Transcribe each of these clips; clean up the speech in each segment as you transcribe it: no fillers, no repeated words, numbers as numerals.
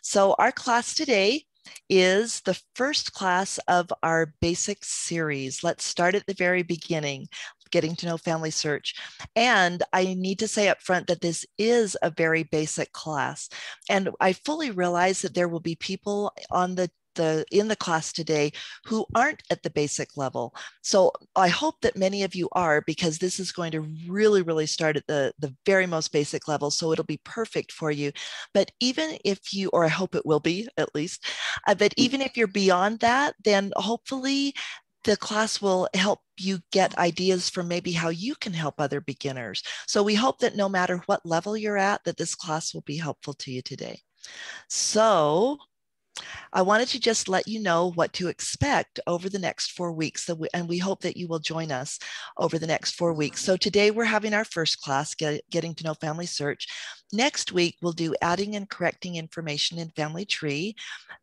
So our class today is the first class of our basic series. Let's start at the very beginning, getting to know FamilySearch. And I need to say up front that this is a very basic class. And I fully realize that there will be people on in the class today who aren't at the basic level. So I hope that many of you are, because this is going to really start at the very most basic level. So it'll be perfect for you. But even if you, or I hope it will be at least, but even if you're beyond that, then hopefully the class will help you get ideas for maybe how you can help other beginners. So we hope that no matter what level you're at, that this class will be helpful to you today. So I wanted to just let you know what to expect over the next 4 weeks. And we hope that you will join us over the next 4 weeks. So today we're having our first class, Getting to Know FamilySearch. Next week, we'll do Adding and Correcting Information in Family Tree.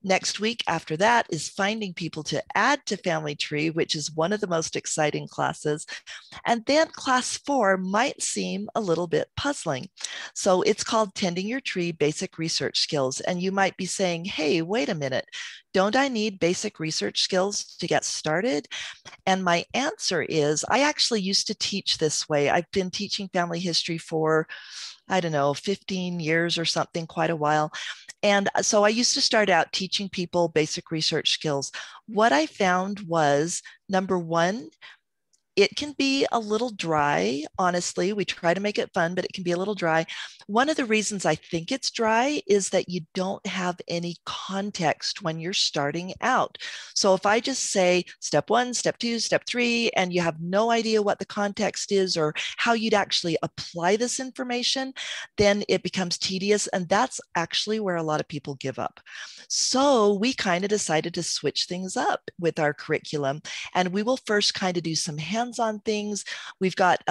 Next week after that is Finding People to Add to Family Tree, which is one of the most exciting classes. And then class 4 might seem a little bit puzzling. So it's called Tending Your Tree, Basic Research Skills. And you might be saying, hey, wait a minute, don't I need basic research skills to get started? And my answer is, I actually used to teach this way. I've been teaching family history for, I don't know, 15 years or something, quite a while. And so I used to start out teaching people basic research skills. What I found was, number one, it can be a little dry, honestly. We try to make it fun, but it can be a little dry. One of the reasons I think it's dry is that you don't have any context when you're starting out. So if I just say step 1, step 2, step 3, and you have no idea what the context is or how you'd actually apply this information, then it becomes tedious. And that's actually where a lot of people give up. So we kind of decided to switch things up with our curriculum. And we will first kind of do some hands-on things. We've got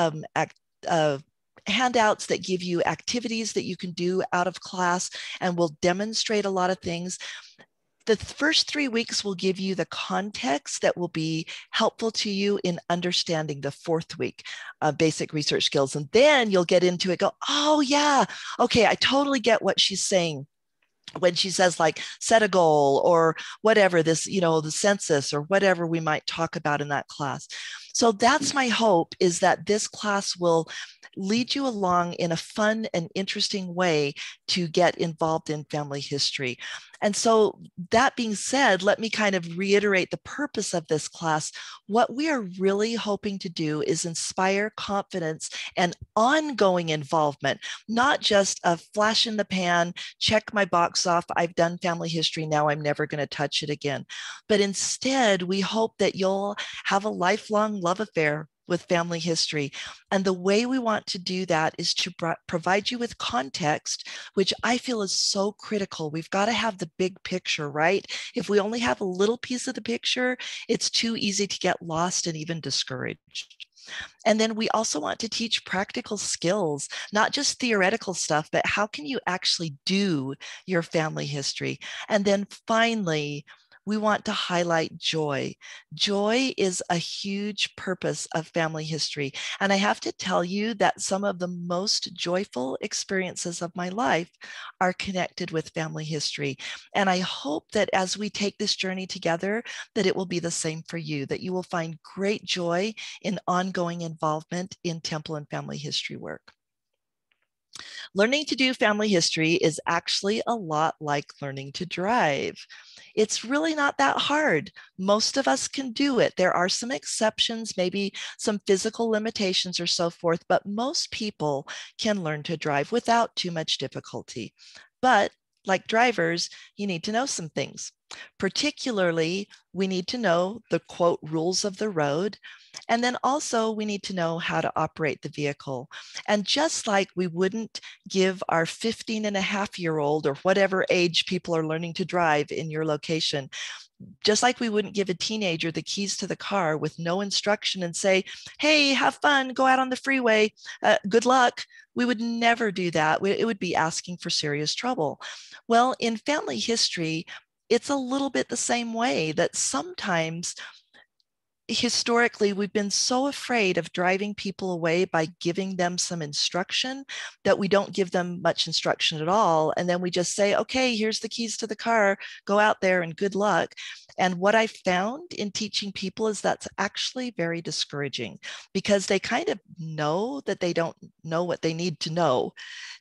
handouts that give you activities that you can do out of class, and we'll demonstrate a lot of things. The first 3 weeks will give you the context that will be helpful to you in understanding the fourth week of basic research skills. And then you'll get into it, go, oh yeah, okay, I totally get what she's saying when she says, like, set a goal or whatever, this, you know, the census or whatever we might talk about in that class. So that's my hope, is that this class will lead you along in a fun and interesting way to get involved in family history. And so that being said, let me kind of reiterate the purpose of this class. What we are really hoping to do is inspire confidence and ongoing involvement, not just a flash in the pan, check my box off, I've done family history, now I'm never going to touch it again. But instead, we hope that you'll have a lifelong love affair with family history. And the way we want to do that is to provide you with context, which I feel is so critical. We've got to have the big picture, right? If we only have a little piece of the picture, it's too easy to get lost and even discouraged. And then we also want to teach practical skills, not just theoretical stuff, but how can you actually do your family history? And then finally, we want to highlight joy. Joy is a huge purpose of family history. And I have to tell you that some of the most joyful experiences of my life are connected with family history. And I hope that as we take this journey together, that it will be the same for you, that you will find great joy in ongoing involvement in temple and family history work. Learning to do family history is actually a lot like learning to drive. It's really not that hard. Most of us can do it. There are some exceptions, maybe some physical limitations or so forth, but most people can learn to drive without too much difficulty. But like drivers, you need to know some things. Particularly, we need to know the, quote, rules of the road. And then also we need to know how to operate the vehicle. And just like we wouldn't give our 15-and-a-half-year-old or whatever age people are learning to drive in your location, just like we wouldn't give a teenager the keys to the car with no instruction and say, hey, have fun, go out on the freeway, good luck. We would never do that. It would be asking for serious trouble. Well, in family history, it's a little bit the same way, that sometimes historically, we've been so afraid of driving people away by giving them some instruction that we don't give them much instruction at all. And then we just say, okay, here's the keys to the car, go out there and good luck. And what I found in teaching people is that's actually very discouraging, because they kind of know that they don't know what they need to know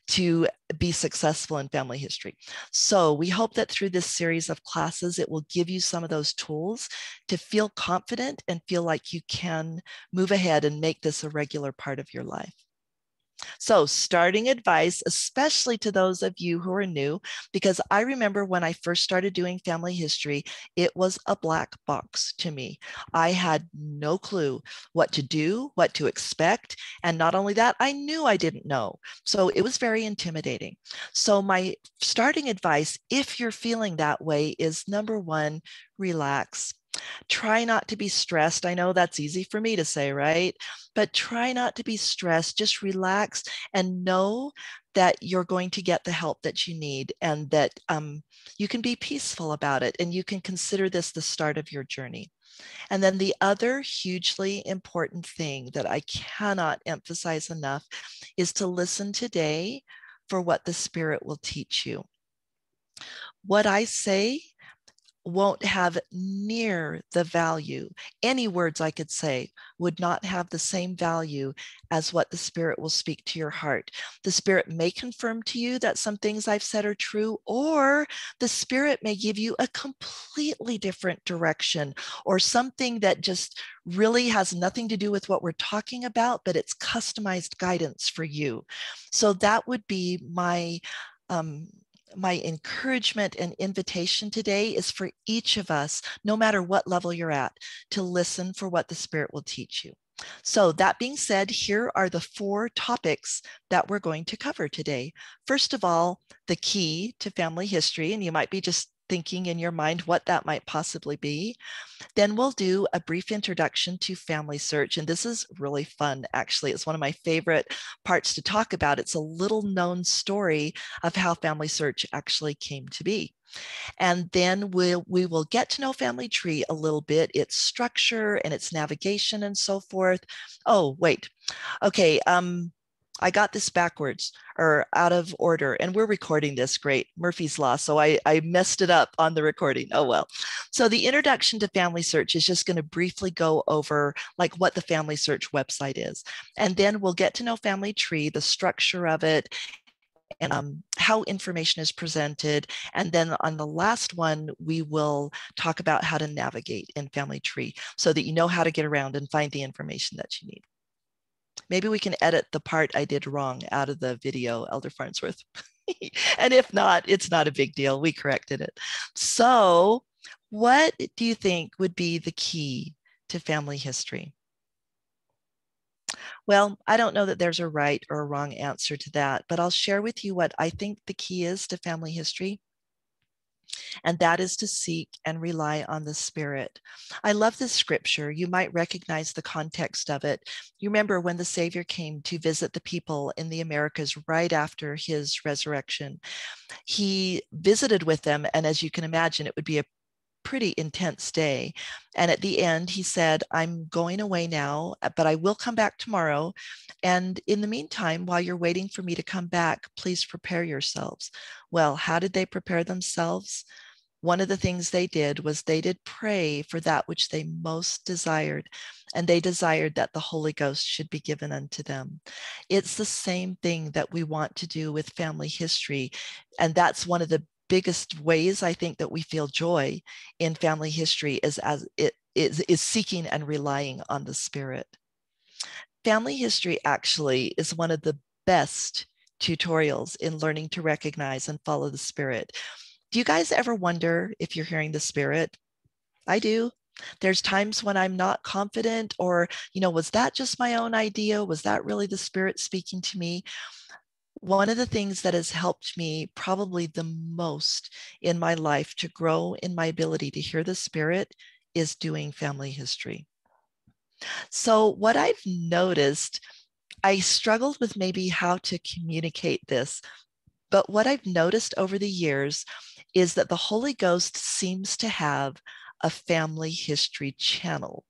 to be successful in family history. So we hope that through this series of classes, it will give you some of those tools to feel confident and feel like you can move ahead and make this a regular part of your life. So starting advice, especially to those of you who are new, because I remember when I first started doing family history, it was a black box to me. I had no clue what to do, what to expect. And not only that, I knew I didn't know. So it was very intimidating. So my starting advice, if you're feeling that way, is number one, relax. Try not to be stressed. I know that's easy for me to say, right? But try not to be stressed. Just relax and know that you're going to get the help that you need, and that you can be peaceful about it, and you can consider this the start of your journey. And then the other hugely important thing that I cannot emphasize enough is to listen today for what the Spirit will teach you. What I say won't have near the value. Any words I could say would not have the same value as what the Spirit will speak to your heart. The Spirit may confirm to you that some things I've said are true, or the Spirit may give you a completely different direction, or something that just really has nothing to do with what we're talking about, but it's customized guidance for you. So that would be my encouragement and invitation today is for each of us, no matter what level you're at, to listen for what the Spirit will teach you. So that being said, here are the four topics that we're going to cover today. First of all, the key to family history, and you might be just thinking in your mind what that might possibly be. Then we'll do a brief introduction to FamilySearch. And this is really fun, actually. It's one of my favorite parts to talk about. It's a little known story of how FamilySearch actually came to be. And then we will get to know Family Tree a little bit, its structure and its navigation and so forth. Oh, wait. Okay. I got this backwards or out of order, and we're recording this, great, Murphy's Law. So I messed it up on the recording, oh well. So the introduction to FamilySearch is just gonna briefly go over like what the FamilySearch website is. And then we'll get to know Family Tree, the structure of it, and how information is presented. And then on the last one, we will talk about how to navigate in Family Tree so that you know how to get around and find the information that you need. Maybe we can edit the part I did wrong out of the video, Elder Farnsworth. And if not, it's not a big deal. We corrected it. So what do you think would be the key to family history? Well, I don't know that there's a right or a wrong answer to that, but I'll share with you what I think the key is to family history. And that is to seek and rely on the Spirit. I love this scripture. You might recognize the context of it. You remember when the Savior came to visit the people in the Americas right after his resurrection. He visited with them, and as you can imagine, it would be a pretty intense day. And at the end, he said, I'm going away now, but I will come back tomorrow. And in the meantime, while you're waiting for me to come back, please prepare yourselves. Well, how did they prepare themselves? One of the things they did was they did pray for that which they most desired, and they desired that the Holy Ghost should be given unto them. It's the same thing that we want to do with family history. And that's one of the biggest ways I think that we feel joy in family history is seeking and relying on the Spirit. Family history actually is one of the best tutorials in learning to recognize and follow the Spirit. Do you guys ever wonder if you're hearing the Spirit? I do. There's times when I'm not confident, or, you know, was that just my own idea? Was that really the Spirit speaking to me? One of the things that has helped me probably the most in my life to grow in my ability to hear the Spirit is doing family history. So what I've noticed, I struggled with maybe how to communicate this, but what I've noticed over the years is that the Holy Ghost seems to have a family history channel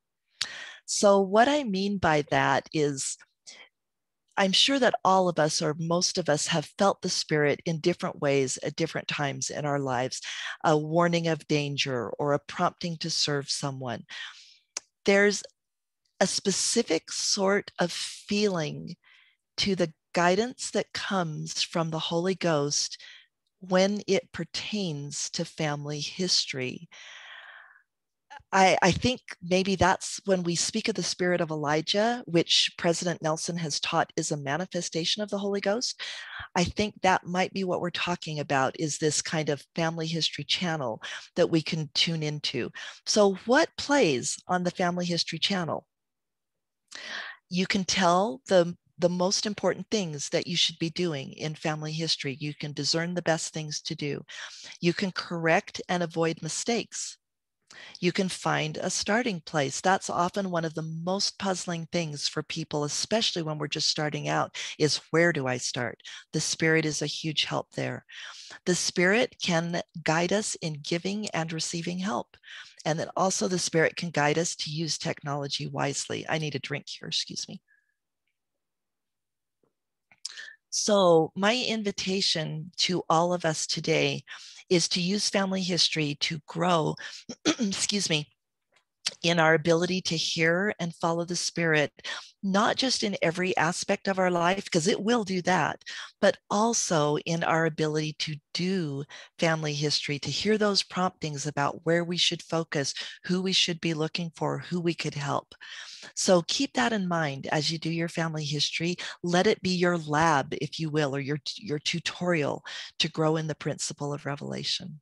So what I mean by that is, I'm sure that all of us, or most of us, have felt the Spirit in different ways at different times in our lives, a warning of danger or a prompting to serve someone. There's a specific sort of feeling to the guidance that comes from the Holy Ghost when it pertains to family history. I think maybe that's when we speak of the Spirit of Elijah, which President Nelson has taught is a manifestation of the Holy Ghost. I think that might be what we're talking about, is this kind of family history channel that we can tune into. So what plays on the family history channel? You can tell the most important things that you should be doing in family history. You can discern the best things to do. You can correct and avoid mistakes. You can find a starting place. That's often one of the most puzzling things for people, especially when we're just starting out, is where do I start? The Spirit is a huge help there. The Spirit can guide us in giving and receiving help. And then also the Spirit can guide us to use technology wisely. I need a drink here, excuse me. So my invitation to all of us today is to use family history to grow, excuse me, in our ability to hear and follow the Spirit, not just in every aspect of our life, because it will do that, but also in our ability to do family history, to hear those promptings about where we should focus, who we should be looking for, who we could help. So keep that in mind as you do your family history. Let it be your lab, if you will, or your tutorial to grow in the principle of revelation.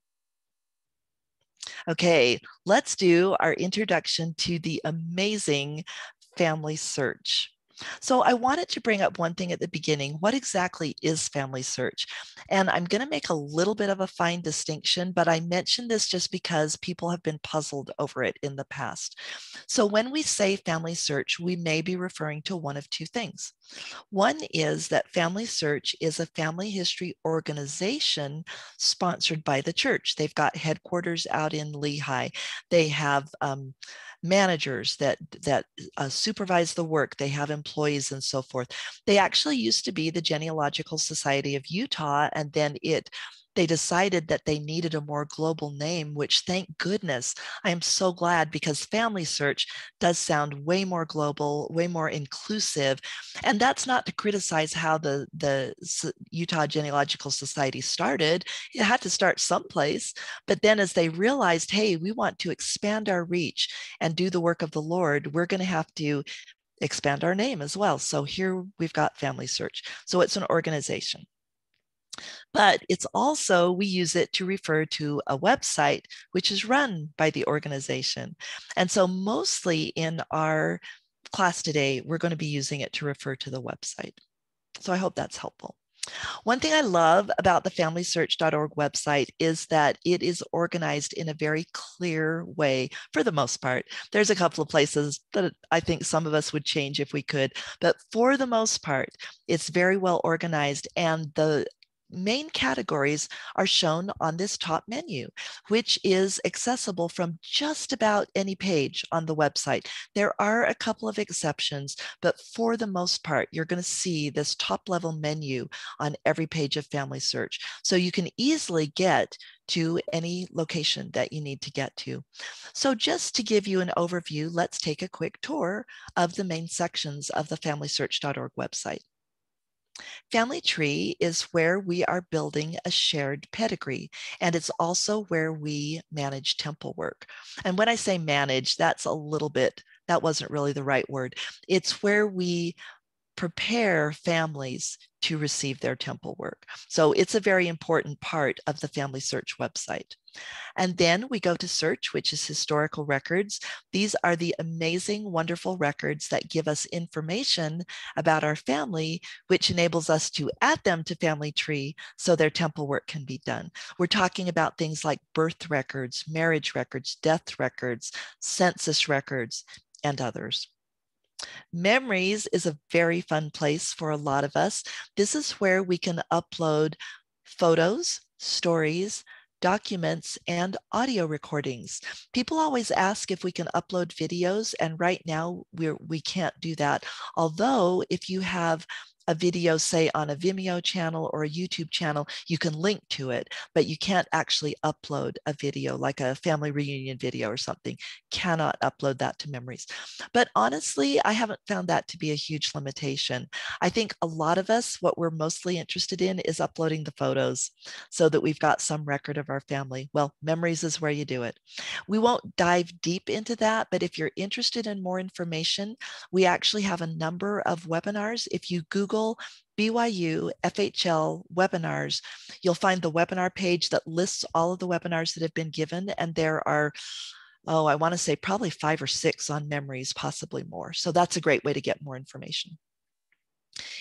Okay, let's do our introduction to the amazing FamilySearch. So I wanted to bring up one thing at the beginning. What exactly is FamilySearch? And I'm going to make a little bit of a fine distinction, but I mention this just because people have been puzzled over it in the past. So when we say FamilySearch, we may be referring to one of two things. One is that FamilySearch is a family history organization sponsored by the church. They've got headquarters out in Lehi. They have managers that supervise the work. They have employees and so forth. They actually used to be the Genealogical Society of Utah, and then they decided that they needed a more global name, which, thank goodness, I am so glad, because FamilySearch does sound way more global, way more inclusive. And that's not to criticize how the Utah Genealogical Society started. It had to start someplace. But then as they realized, hey, we want to expand our reach and do the work of the Lord, we're going to have to expand our name as well. So here we've got FamilySearch. So it's an organization. But it's also, we use it to refer to a website which is run by the organization. And so mostly in our class today, we're going to be using it to refer to the website. So I hope that's helpful. One thing I love about the FamilySearch.org website is that it is organized in a very clear way, for the most part. There's a couple of places that I think some of us would change if we could, but for the most part, it's very well organized, and the main categories are shown on this top menu, which is accessible from just about any page on the website. There are a couple of exceptions, but for the most part, you're going to see this top level menu on every page of FamilySearch. So you can easily get to any location that you need to get to. So just to give you an overview, let's take a quick tour of the main sections of the FamilySearch.org website. Family Tree is where we are building a shared pedigree, and it's also where we manage temple work. And when I say manage, that wasn't really the right word. It's where we prepare families to receive their temple work. So it's a very important part of the FamilySearch website. And then we go to search, which is historical records. These are the amazing, wonderful records that give us information about our family, which enables us to add them to Family Tree so their temple work can be done. We're talking about things like birth records, marriage records, death records, census records, and others. Memories is a very fun place for a lot of us. This is where we can upload photos, stories, documents, and audio recordings. People always ask if we can upload videos, and right now we can't do that. Although if you have a video, say on a Vimeo channel or a YouTube channel, you can link to it, but you can't actually upload a video, like a family reunion video or something. Cannot upload that to memories. But honestly, I haven't found that to be a huge limitation. I think a lot of us, what we're mostly interested in is uploading the photos so that we've got some record of our family. Well, memories is where you do it. We won't dive deep into that, but if you're interested in more information, we actually have a number of webinars. If you Google BYU FHL webinars, you'll find the webinar page that lists all of the webinars that have been given. And there are, oh, I want to say probably 5 or 6 on memories, possibly more. So that's a great way to get more information.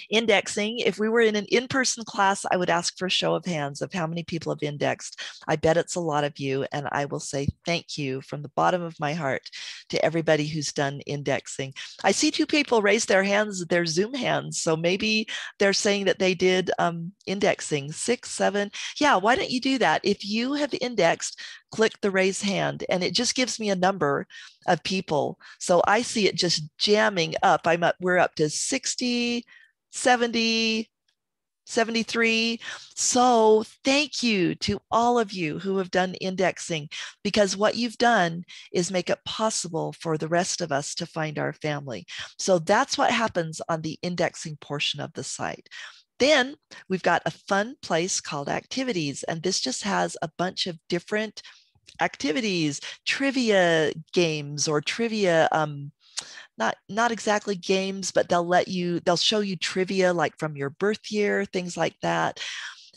Indexing. If we were in an in-person class, I would ask for a show of hands of how many people have indexed. I bet it's a lot of you, and I will say thank you from the bottom of my heart to everybody who's done indexing. I see 2 people raise their hands, their Zoom hands, so maybe they're saying that they did indexing. 6, 7, yeah, why don't you do that? If you have indexed, click the raise hand, and it just gives me a number of people. So I see it just jamming up. We're up to 60, 70, 73. So thank you to all of you who have done indexing, because what you've done is make it possible for the rest of us to find our family. So that's what happens on the indexing portion of the site. Then we've got a fun place called activities, and this just has a bunch of different activities, trivia games or trivia, not exactly games, but they'll show you trivia like from your birth year, things like that.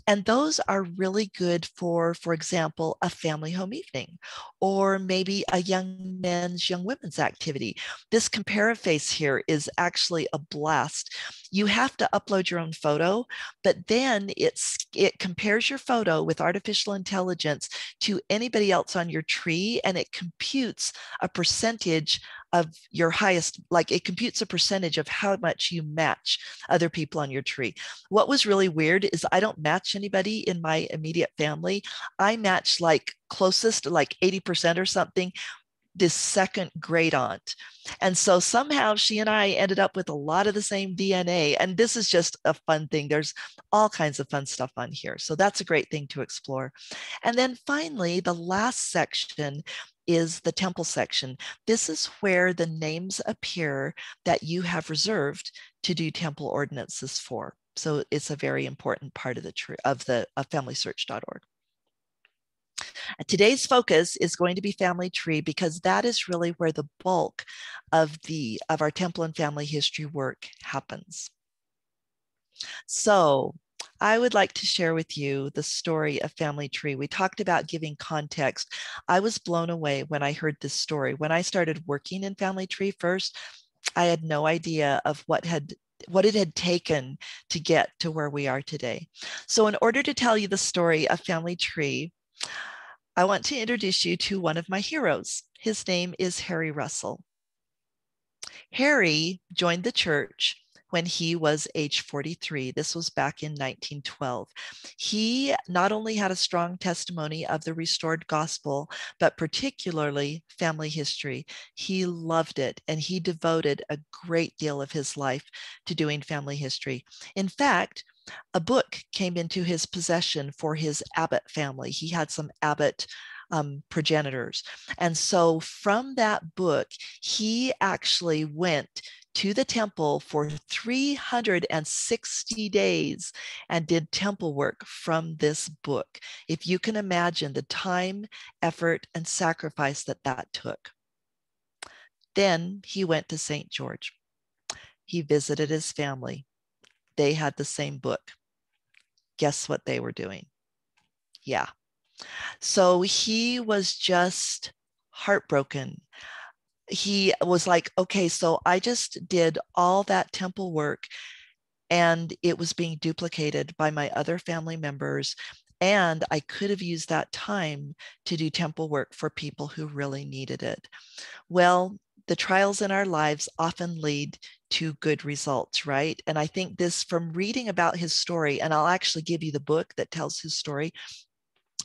And those are really good for example, a family home evening, or maybe a young men's, young women's activity. This compare-a-face here is actually a blast. You have to upload your own photo, but then it compares your photo with artificial intelligence to anybody else on your tree, and it computes a percentage of your highest, like it computes a percentage of how much you match other people on your tree. What was really weird is I don't match anybody in my immediate family. I match like closest, like 80% or something, this second great aunt. And so somehow she and I ended up with a lot of the same DNA. And this is just a fun thing. There's all kinds of fun stuff on here. So that's a great thing to explore. And then finally, the last section is the temple section. This is where the names appear that you have reserved to do temple ordinances for. So it's a very important part of the FamilySearch.org. Today's focus is going to be Family Tree, because that is really where the bulk of our temple and family history work happens. So I would like to share with you the story of Family Tree. We talked about giving context. I was blown away when I heard this story. When I started working in Family Tree first, I had no idea of what it had taken to get to where we are today. So in order to tell you the story of Family Tree, I want to introduce you to one of my heroes. His name is Harry Russell. Harry joined the church when he was age 43. This was back in 1912. He not only had a strong testimony of the restored gospel, but particularly family history. He loved it, and he devoted a great deal of his life to doing family history. In fact, a book came into his possession for his Abbott family. He had some Abbott progenitors. And so from that book, he actually went to the temple for 360 days and did temple work from this book. If you can imagine the time, effort, and sacrifice that took. Then he went to St. George. He visited his family. They had the same book. Guess what they were doing? Yeah. So he was just heartbroken. He was like, okay, so I just did all that temple work, and it was being duplicated by my other family members. And I could have used that time to do temple work for people who really needed it. Well, the trials in our lives often lead to good results, right? And I think this, from reading about his story, and I'll actually give you the book that tells his story,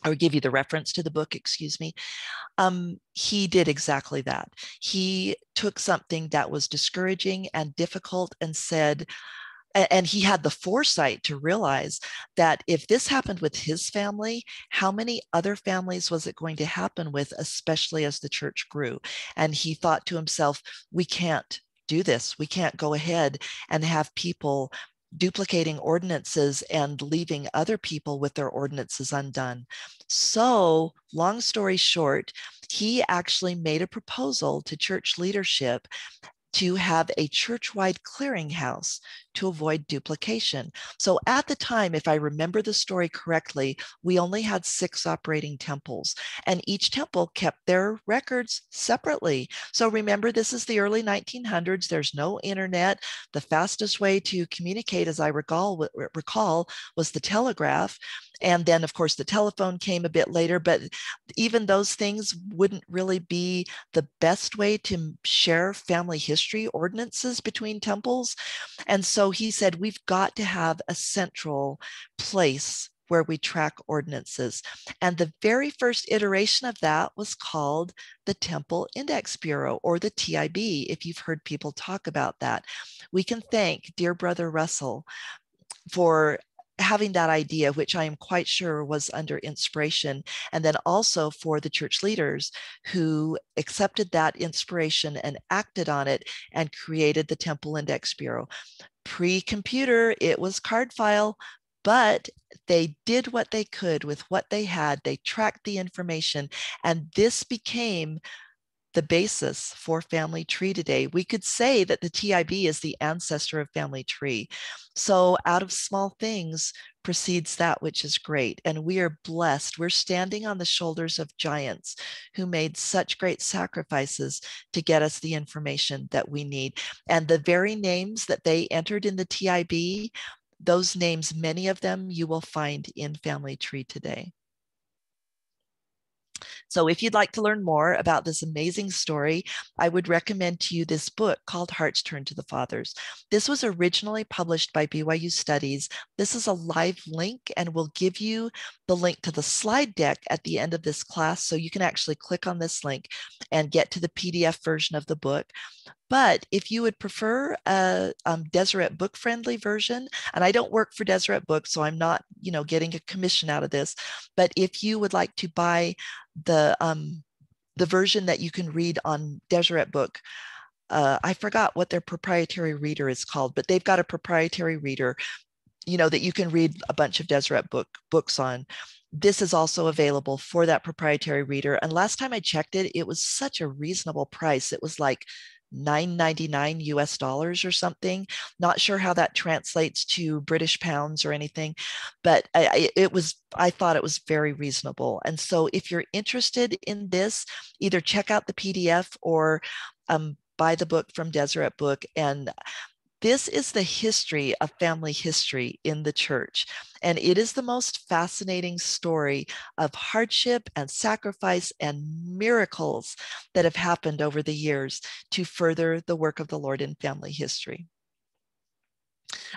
or give you the reference to the book, excuse me, he did exactly that. He took something that was discouraging and difficult and said, and he had the foresight to realize that if this happened with his family, how many other families was it going to happen with, especially as the church grew? And he thought to himself, we can't do this. We can't go ahead and have people duplicating ordinances and leaving other people with their ordinances undone. So, long story short, he actually made a proposal to church leadership to have a church-wide clearinghouse to avoid duplication. So at the time, if I remember the story correctly, we only had 6 operating temples, and each temple kept their records separately. So remember, this is the early 1900s. There's no internet. The fastest way to communicate, as I recall, was the telegraph. And then, of course, the telephone came a bit later, but even those things wouldn't really be the best way to share family history ordinances between temples. And so he said, we've got to have a central place where we track ordinances. And the very first iteration of that was called the Temple Index Bureau, or the TIB, if you've heard people talk about that. We can thank dear Brother Russell for having that idea, which I am quite sure was under inspiration, and then also for the church leaders who accepted that inspiration and acted on it and created the Temple Index Bureau. Pre-computer, it was card file, but they did what they could with what they had. They tracked the information, and this became the basis for Family Tree today. We could say that the TIB is the ancestor of Family Tree. So out of small things precedes that which is great. And we are blessed. We're standing on the shoulders of giants who made such great sacrifices to get us the information that we need. And the very names that they entered in the TIB, those names, many of them you will find in Family Tree today. So if you'd like to learn more about this amazing story, I would recommend to you this book called Hearts Turn to the Fathers. This was originally published by BYU Studies. This is a live link, and we'll give you the link to the slide deck at the end of this class, so you can actually click on this link and get to the PDF version of the book. But if you would prefer a Deseret Book friendly version, and I don't work for Deseret Book, so I'm not, you know, getting a commission out of this, but if you would like to buy the version that you can read on Deseret Book, I forgot what their proprietary reader is called, but they've got a proprietary reader, you know, that you can read a bunch of Deseret books on. This is also available for that proprietary reader. And last time I checked it, it was such a reasonable price. It was like $9.99 US dollars or something. Not sure how that translates to British pounds or anything, but I thought it was very reasonable. And so if you're interested in this, either check out the PDF or buy the book from Deseret Book. And this is the history of family history in the church. And it is the most fascinating story of hardship and sacrifice and miracles that have happened over the years to further the work of the Lord in family history.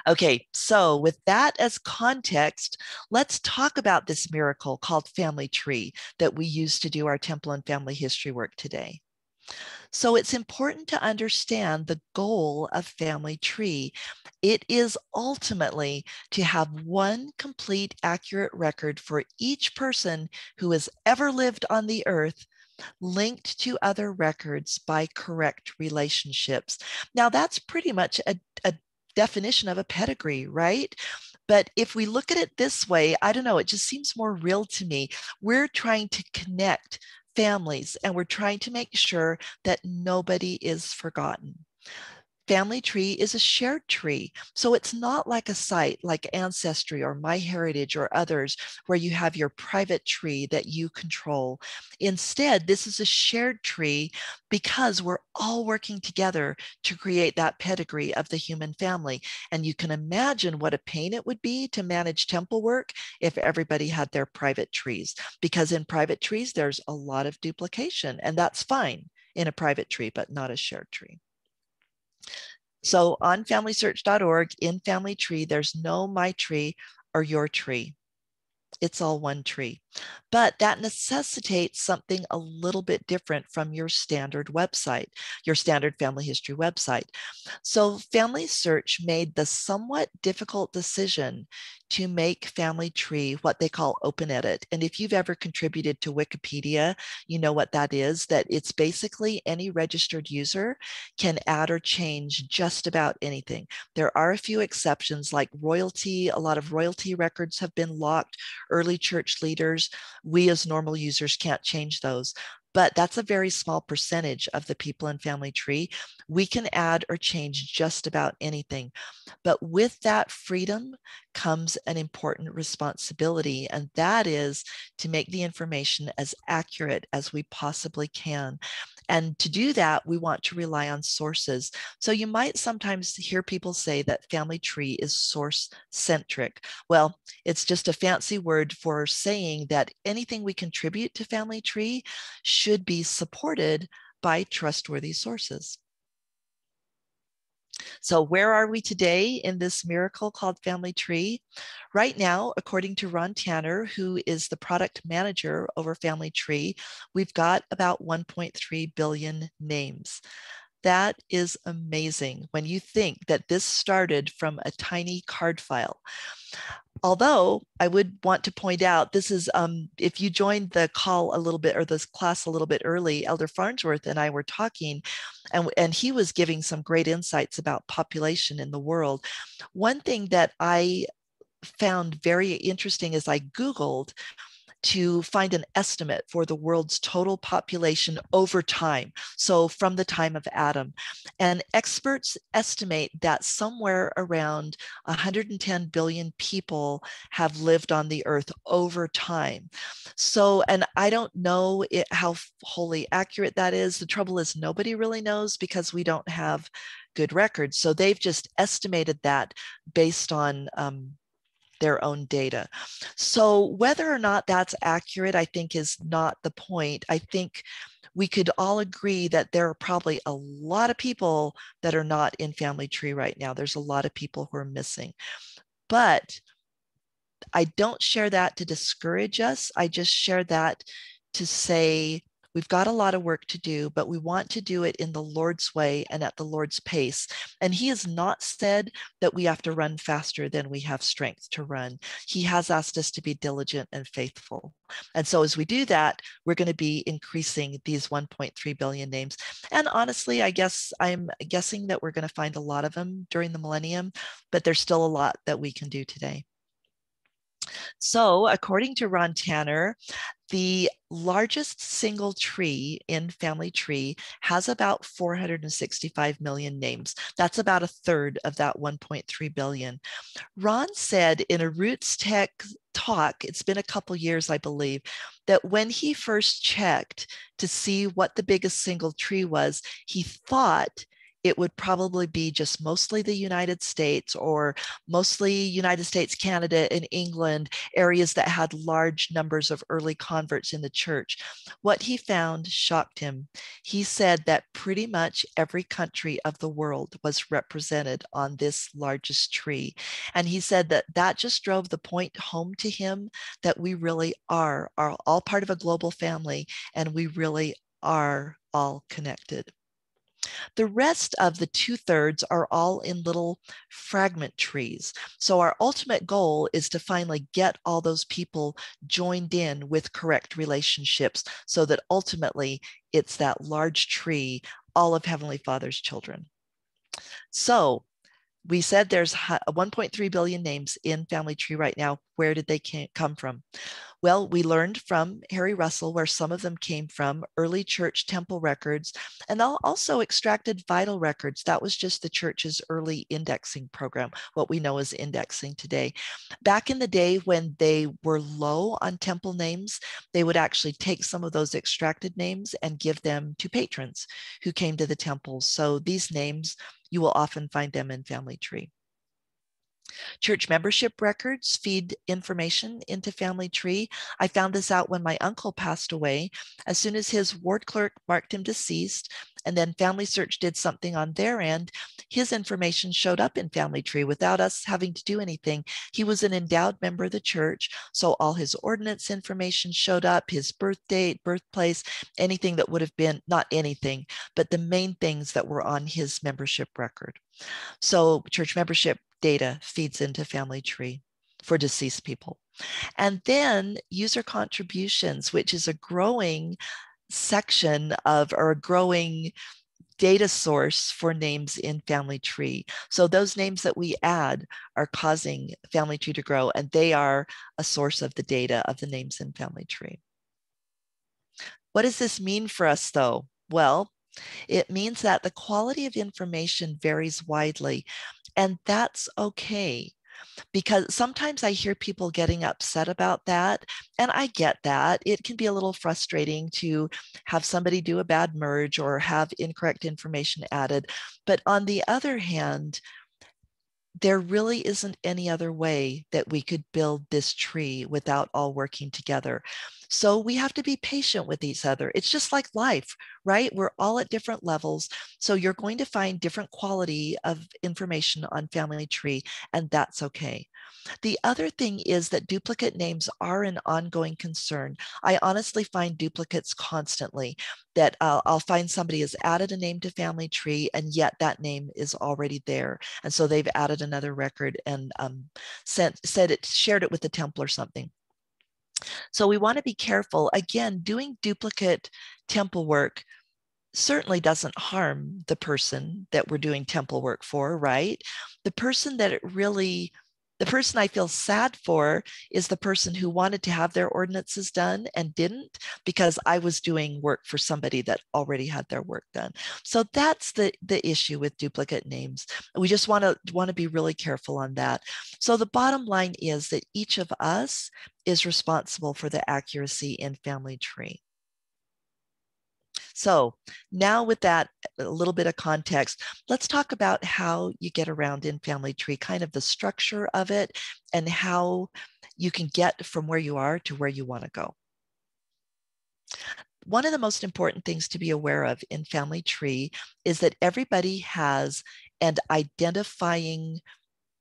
Okay, so with that as context, let's talk about this miracle called Family Tree that we use to do our temple and family history work today. So it's important to understand the goal of Family Tree. It is ultimately to have one complete, accurate record for each person who has ever lived on the earth, linked to other records by correct relationships. Now, that's pretty much a definition of a pedigree, right? But if we look at it this way, I don't know, it just seems more real to me. We're trying to connect families, and we're trying to make sure that nobody is forgotten. Family Tree is a shared tree. So it's not like a site like Ancestry or MyHeritage or others where you have your private tree that you control. Instead, this is a shared tree because we're all working together to create that pedigree of the human family. And you can imagine what a pain it would be to manage temple work if everybody had their private trees, because in private trees, there's a lot of duplication, and that's fine in a private tree, but not a shared tree. So on FamilySearch.org, in Family Tree, there's no my tree or your tree. It's all one tree. But that necessitates something a little bit different from your standard website, your standard family history website. So FamilySearch made the somewhat difficult decision to make Family Tree what they call open edit. And if you've ever contributed to Wikipedia, you know what that is, that it's basically any registered user can add or change just about anything. There are a few exceptions like royalty. A lot of royalty records have been locked, early church leaders. We as normal users can't change those. But that's a very small percentage of the people in Family Tree. We can add or change just about anything. But with that freedom comes an important responsibility, and that is to make the information as accurate as we possibly can. And to do that, we want to rely on sources. So you might sometimes hear people say that Family Tree is source-centric. Well, it's just a fancy word for saying that anything we contribute to Family Tree should be supported by trustworthy sources. So where are we today in this miracle called Family Tree? Right now, according to Ron Tanner, who is the product manager over Family Tree, we've got about 1.3 billion names. That is amazing when you think that this started from a tiny card file. Although I would want to point out, this is, if you joined the call a little bit or this class a little bit early, Elder Farnsworth and I were talking, and he was giving some great insights about population in the world. One thing that I found very interesting is I Googled to find an estimate for the world's total population over time, so from the time of Adam. And experts estimate that somewhere around 110 billion people have lived on the earth over time. So, and I don't know how wholly accurate that is. The trouble is nobody really knows because we don't have good records. So they've just estimated that based on their own data. So whether or not that's accurate, I think is not the point. I think we could all agree that there are probably a lot of people that are not in Family Tree right now. There's a lot of people who are missing, but I don't share that to discourage us. I just share that to say, we've got a lot of work to do, but we want to do it in the Lord's way and at the Lord's pace. And he has not said that we have to run faster than we have strength to run. He has asked us to be diligent and faithful. And so as we do that, we're going to be increasing these 1.3 billion names. And honestly, I guess I'm guessing that we're going to find a lot of them during the millennium, but there's still a lot that we can do today. So according to Ron Tanner, the largest single tree in Family Tree has about 465 million names. That's about a third of that 1.3 billion. Ron said in a RootsTech talk, it's been a couple years, I believe, that when he first checked to see what the biggest single tree was, he thought it would probably be just mostly the United States or mostly United States, Canada, and England, areas that had large numbers of early converts in the church. What he found shocked him. He said that pretty much every country of the world was represented on this largest tree. And he said that that just drove the point home to him that we really are all part of a global family and we really are all connected. The rest of the two-thirds are all in little fragment trees. So our ultimate goal is to finally get all those people joined in with correct relationships so that ultimately it's that large tree, all of Heavenly Father's children. So we said there's 1.3 billion names in Family Tree right now. Where did they come from? Well, we learned from Harry Russell where some of them came from, early church temple records, and also extracted vital records. That was just the church's early indexing program, what we know as indexing today. Back in the day when they were low on temple names, they would actually take some of those extracted names and give them to patrons who came to the temples. So these names, you will often find them in Family Tree. Church membership records feed information into Family Tree. I found this out when my uncle passed away. As soon as his ward clerk marked him deceased and then FamilySearch did something on their end, his information showed up in Family Tree without us having to do anything. He was an endowed member of the church, so all his ordinance information showed up, his birth date, birthplace, anything that would have been, not anything, but the main things that were on his membership record. So church membership data feeds into Family Tree for deceased people. And then user contributions, which is a growing section of, or a growing data source for names in Family Tree. So those names that we add are causing Family Tree to grow, and they are a source of the data of the names in Family Tree. What does this mean for us though? Well, it means that the quality of information varies widely, and that's okay. Because sometimes I hear people getting upset about that, and I get that. It can be a little frustrating to have somebody do a bad merge or have incorrect information added. But on the other hand, there really isn't any other way that we could build this tree without all working together. So we have to be patient with each other. It's just like life, right? We're all at different levels. So you're going to find different quality of information on Family Tree, and that's okay. The other thing is that duplicate names are an ongoing concern. I honestly find duplicates constantly, that I'll find somebody has added a name to Family Tree and yet that name is already there. And so they've added another record and shared it with the temple or something. So we want to be careful. Again, doing duplicate temple work certainly doesn't harm the person that we're doing temple work for, right? The person I feel sad for is the person who wanted to have their ordinances done and didn't, because I was doing work for somebody that already had their work done. So that's the issue with duplicate names. We just want to be really careful on that. So the bottom line is that each of us is responsible for the accuracy in Family Tree. So now with that, a little bit of context, let's talk about how you get around in Family Tree, kind of the structure of it and how you can get from where you are to where you want to go. One of the most important things to be aware of in Family Tree is that everybody has an identifying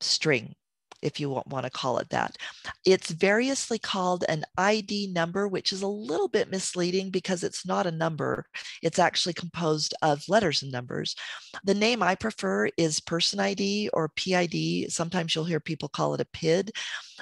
string, if you want to call it that. It's variously called an ID number, which is a little bit misleading because it's not a number. It's actually composed of letters and numbers. The name I prefer is person ID or PID. Sometimes you'll hear people call it a PID,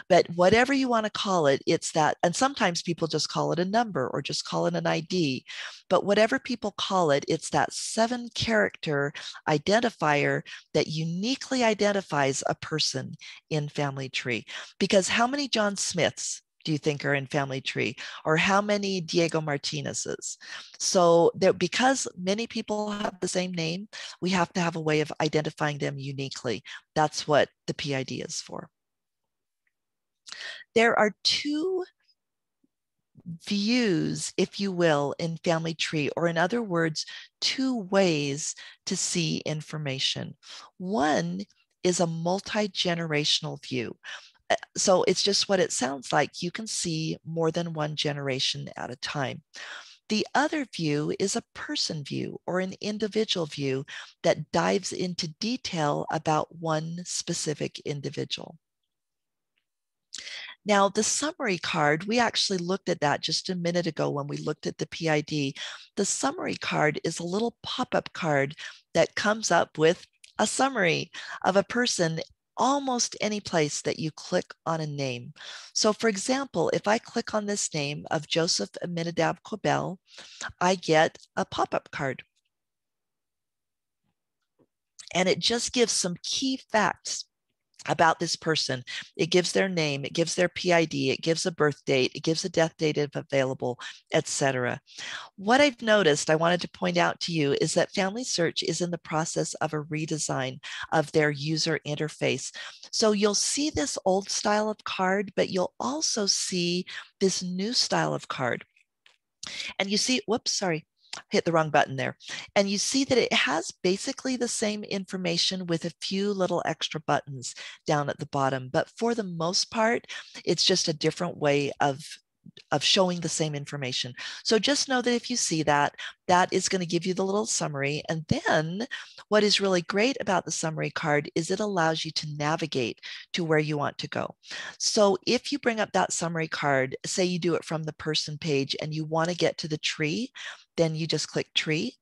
but whatever you want to call it, it's that. And sometimes people just call it a number or just call it an ID. But whatever people call it, it's that 7-character identifier that uniquely identifies a person in Family Tree. Because how many John Smiths do you think are in Family Tree, or how many Diego Martinez's? So that because many people have the same name, we have to have a way of identifying them uniquely. That's what the PID is for. There are two views, if you will, in Family Tree, or in other words, two ways to see information. One is a multi-generational view. So it's just what it sounds like. You can see more than one generation at a time. The other view is a person view, or an individual view, that dives into detail about one specific individual. Now, the summary card, we actually looked at that just a minute ago when we looked at the PID. The summary card is a little pop-up card that comes up with a summary of a person almost any place that you click on a name. So for example, if I click on this name of Joseph Aminadab Kobel, I get a pop-up card. And it just gives some key facts about this person. It gives their name, it gives their PID, it gives a birth date, it gives a death date if available, etc. What I've noticed, I wanted to point out to you, is that FamilySearch is in the process of a redesign of their user interface. So you'll see this old style of card, but you'll also see this new style of card. And you see, whoops, sorry. Hit the wrong button there. And you see that it has basically the same information with a few little extra buttons down at the bottom. But for the most part, it's just a different way of of showing the same information. So just know that if you see that, that is going to give you the little summary. And then what is really great about the summary card is it allows you to navigate to where you want to go. So if you bring up that summary card, say you do it from the person page and you want to get to the tree, then you just click tree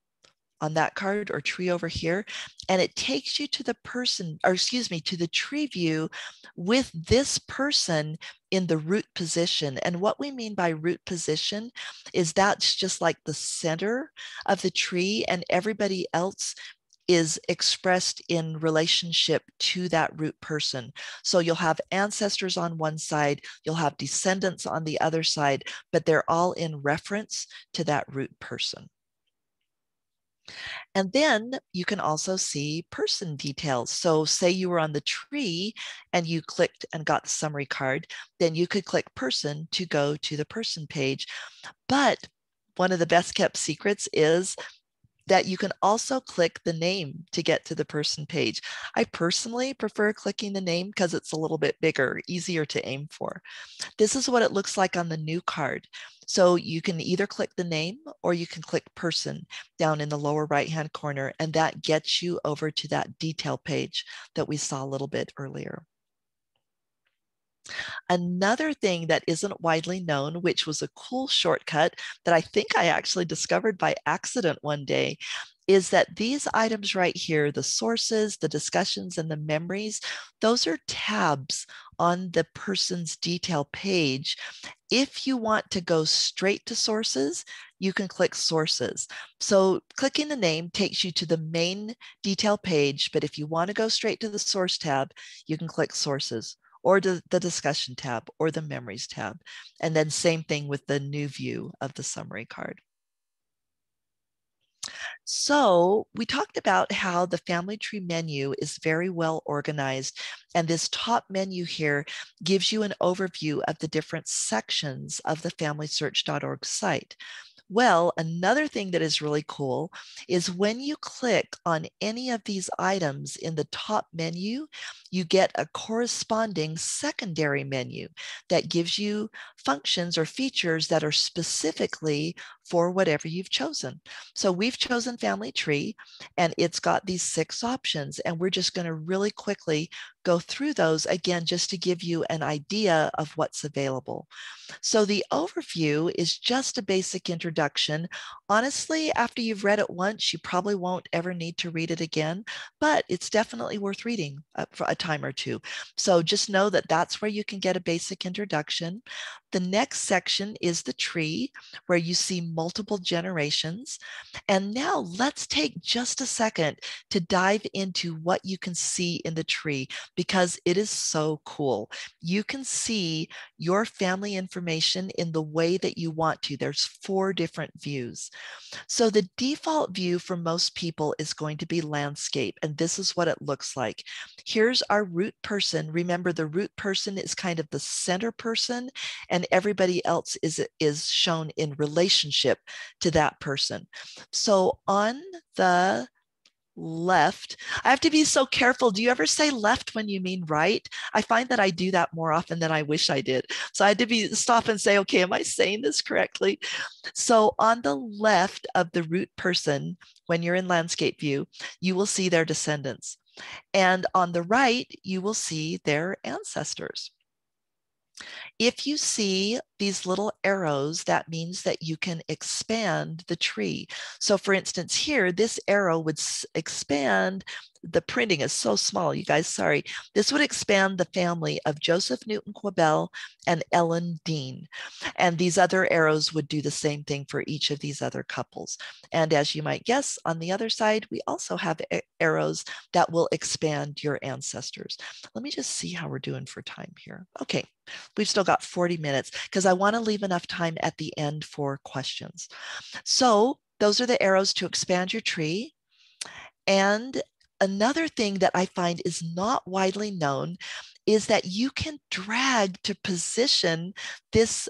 on that card or tree over here, and it takes you to the person, or excuse me, to the tree view with this person in the root position. And what we mean by root position is that's just like the center of the tree, and everybody else is expressed in relationship to that root person. So you'll have ancestors on one side, you'll have descendants on the other side, but they're all in reference to that root person. And then you can also see person details. So say you were on the tree and you clicked and got the summary card, then you could click person to go to the person page. But one of the best kept secrets is that you can also click the name to get to the person page. I personally prefer clicking the name because it's a little bit bigger, easier to aim for. This is what it looks like on the new card. So you can either click the name or you can click person down in the lower right-hand corner, and that gets you over to that detail page that we saw a little bit earlier. Another thing that isn't widely known, which was a cool shortcut that I think I actually discovered by accident one day, is that these items right here, the sources, the discussions, and the memories, those are tabs on the person's detail page. If you want to go straight to sources, you can click sources. So clicking the name takes you to the main detail page, but if you want to go straight to the source tab, you can click sources, or the discussion tab, or the memories tab. And then same thing with the new view of the summary card. So we talked about how the Family Tree menu is very well organized, and this top menu here gives you an overview of the different sections of the FamilySearch.org site. Well, another thing that is really cool is when you click on any of these items in the top menu, you get a corresponding secondary menu that gives you functions or features that are specifically for whatever you've chosen. So we've chosen Family Tree, and it's got these 6 options, and we're just going to really quickly go through those again, just to give you an idea of what's available. So the overview is just a basic introduction. Honestly, after you've read it once, you probably won't ever need to read it again, but it's definitely worth reading for a time or two. So just know that that's where you can get a basic introduction. The next section is the tree, where you see multiple generations. And now let's take just a second to dive into what you can see in the tree, because it is so cool. You can see your family information in the way that you want to. There's 4 different views. So the default view for most people is going to be landscape, and this is what it looks like. Here's our root person. Remember, the root person is kind of the center person, and everybody else is shown in relationship to that person. So on the left. I have to be so careful. Do you ever say left when you mean right? I find that I do that more often than I wish I did. So I had to stop and say, okay, am I saying this correctly? So on the left of the root person, when you're in landscape view, you will see their descendants. And on the right, you will see their ancestors. If you see these little arrows, that means that you can expand the tree. So for instance, here, this arrow would expand, the printing is so small, you guys, sorry. This would expand the family of Joseph Newton Quabel and Ellen Dean. And these other arrows would do the same thing for each of these other couples. And as you might guess, on the other side, we also have arrows that will expand your ancestors. Let me just see how we're doing for time here. Okay, we've still got 40 minutes because I want to leave enough time at the end for questions. So those are the arrows to expand your tree. And another thing that I find is not widely known is that you can drag to position this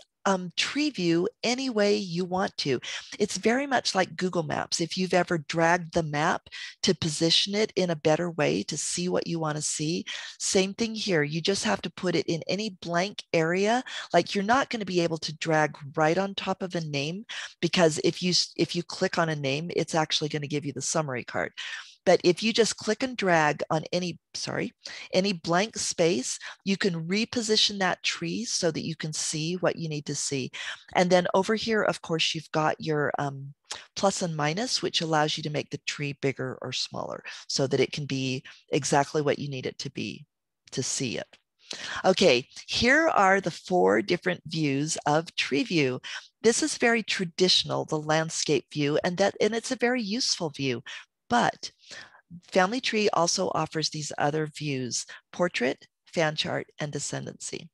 tree view any way you want to. It's very much like Google Maps. If you've ever dragged the map to position it in a better way to see what you want to see, same thing here. You just have to put it in any blank area. Like, you're not going to be able to drag right on top of a name, because if you click on a name, it's actually going to give you the summary card. But if you just click and drag on any blank space, you can reposition that tree so that you can see what you need to see. And then over here, of course, you've got your plus and minus, which allows you to make the tree bigger or smaller so that it can be exactly what you need it to be to see it. Okay, here are the four different views of tree view. This is very traditional, the landscape view, and it's a very useful view. But Family Tree also offers these other views: portrait, fan chart, and descendancy.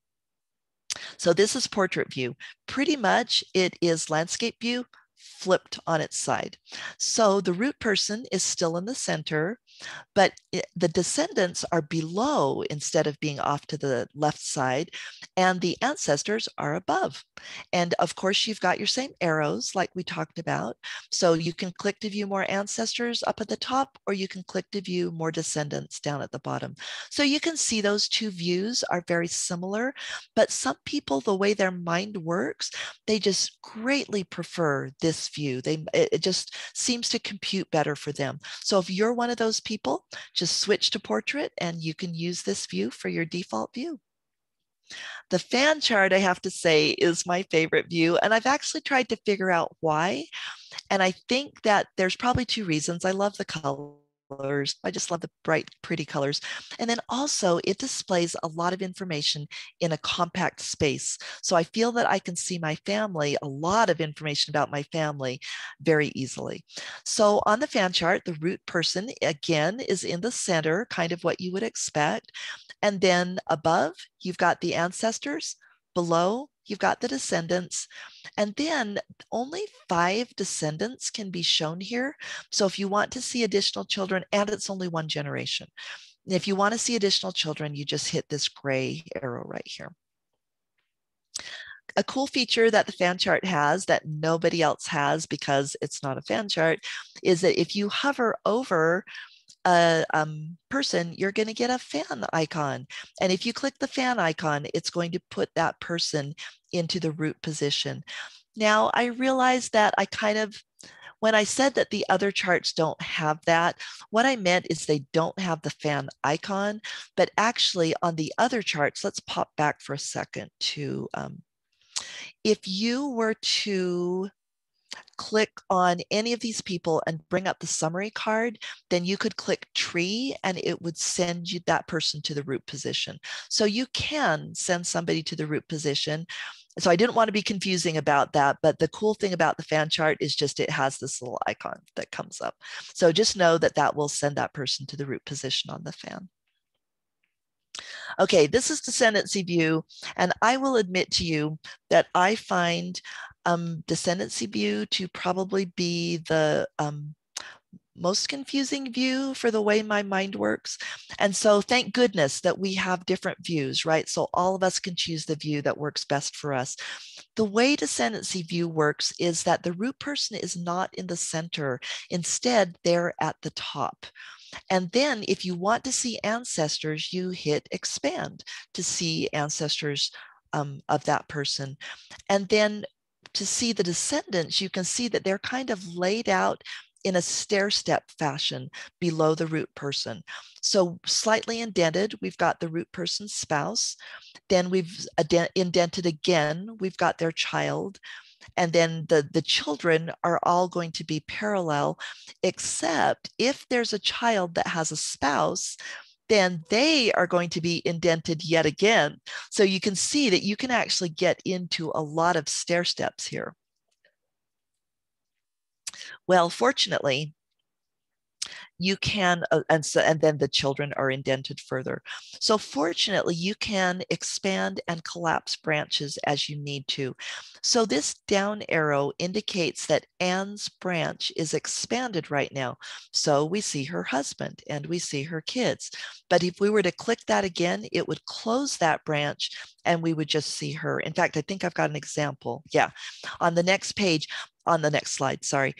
So this is portrait view. Pretty much it is landscape view flipped on its side. So the root person is still in the center, but the descendants are below instead of being off to the left side, and the ancestors are above. And of course, you've got your same arrows like we talked about. So you can click to view more ancestors up at the top, or you can click to view more descendants down at the bottom. So you can see those two views are very similar, but some people, the way their mind works, they just greatly prefer this view. It just seems to compute better for them. So if you're one of those people, just switch to portrait and you can use this view for your default view. The fan chart, I have to say, is my favorite view, and I've actually tried to figure out why. And I think that there's probably two reasons. I love the colors. I just love the bright, pretty colors. And then also it displays a lot of information in a compact space. So I feel that I can see my family, a lot of information about my family, very easily. So on the fan chart, the root person again is in the center, kind of what you would expect. And then above, you've got the ancestors. Below, you've got the descendants, and then only 5 descendants can be shown here. So if you want to see additional children, and it's only one generation, if you want to see additional children, you just hit this gray arrow right here. A cool feature that the fan chart has that nobody else has because it's not a fan chart is that if you hover over a person, you're going to get a fan icon. And if you click the fan icon, it's going to put that person into the root position. Now, I realize that I kind of, when I said that the other charts don't have that, what I meant is they don't have the fan icon, but actually on the other charts, let's pop back for a second to, if you were to click on any of these people and bring up the summary card, then you could click tree and it would send you that person to the root position. So you can send somebody to the root position. So I didn't want to be confusing about that, but the cool thing about the fan chart is just it has this little icon that comes up. So just know that that will send that person to the root position on the fan. Okay, this is descendancy view, and I will admit to you that I find descendancy view to probably be the most confusing view for the way my mind works. And so thank goodness that we have different views, right? So all of us can choose the view that works best for us. The way descendancy view works is that the root person is not in the center. Instead, they're at the top. And then if you want to see ancestors, you hit expand to see ancestors of that person. And then to see the descendants, you can see that they're kind of laid out in a stair-step fashion below the root person. So slightly indented, we've got the root person's spouse. Then we've indented again, we've got their child. And then the children are all going to be parallel, except if there's a child that has a spouse, then they are going to be indented yet again. So you can see that you can actually get into a lot of stair steps here. Well, fortunately, you can, and then the children are indented further. So fortunately, you can expand and collapse branches as you need to. So this down arrow indicates that Anne's branch is expanded right now. So we see her husband and we see her kids. But if we were to click that again, it would close that branch and we would just see her. In fact, I think I've got an example. Yeah, on the next page, on the next slide, sorry.